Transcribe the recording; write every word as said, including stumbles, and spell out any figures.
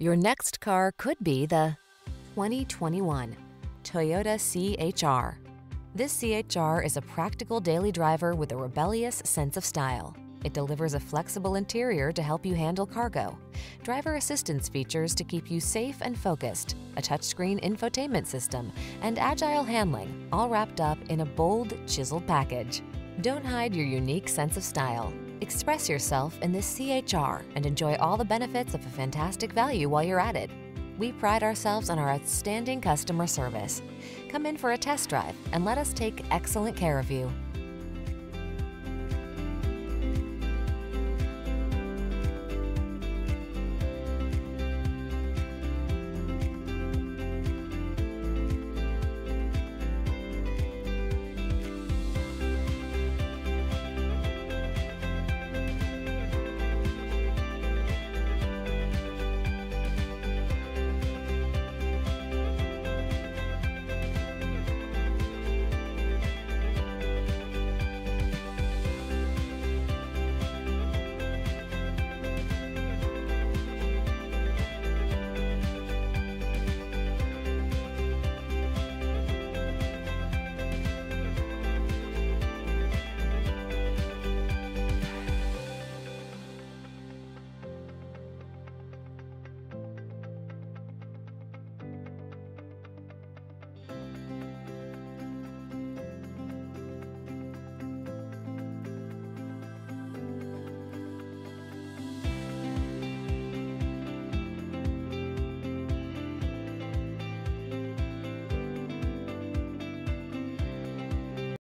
Your next car could be the twenty twenty-one Toyota C H R. This C H R is a practical daily driver with a rebellious sense of style. It delivers a flexible interior to help you handle cargo, driver assistance features to keep you safe and focused, a touchscreen infotainment system, and agile handling, all wrapped up in a bold, chiseled package. Don't hide your unique sense of style. Express yourself in this C H R and enjoy all the benefits of a fantastic value while you're at it. We pride ourselves on our outstanding customer service. Come in for a test drive and let us take excellent care of you.